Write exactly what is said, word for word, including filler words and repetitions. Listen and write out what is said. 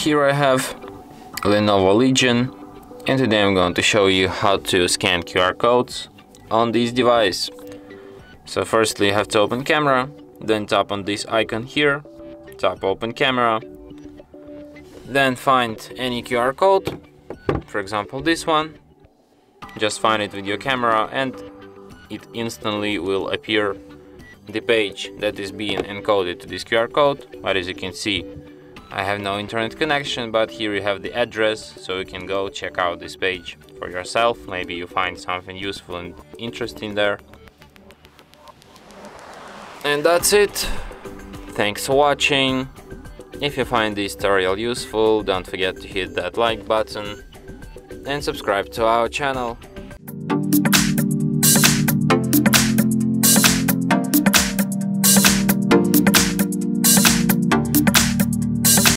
here I have Lenovo Legion, and today I'm going to show you how to scan Q R codes on this device. So firstly you have to open camera, then tap on this icon here, tap open camera, then find any Q R code, for example this one, just find it with your camera and it instantly will appear the page that is being encoded to this Q R code. But as you can see, I have no internet connection, but here you have the address, so you can go check out this page for yourself. Maybe you find something useful and interesting there. And that's it. Thanks for watching. If you find this tutorial useful, don't forget to hit that like button and subscribe to our channel.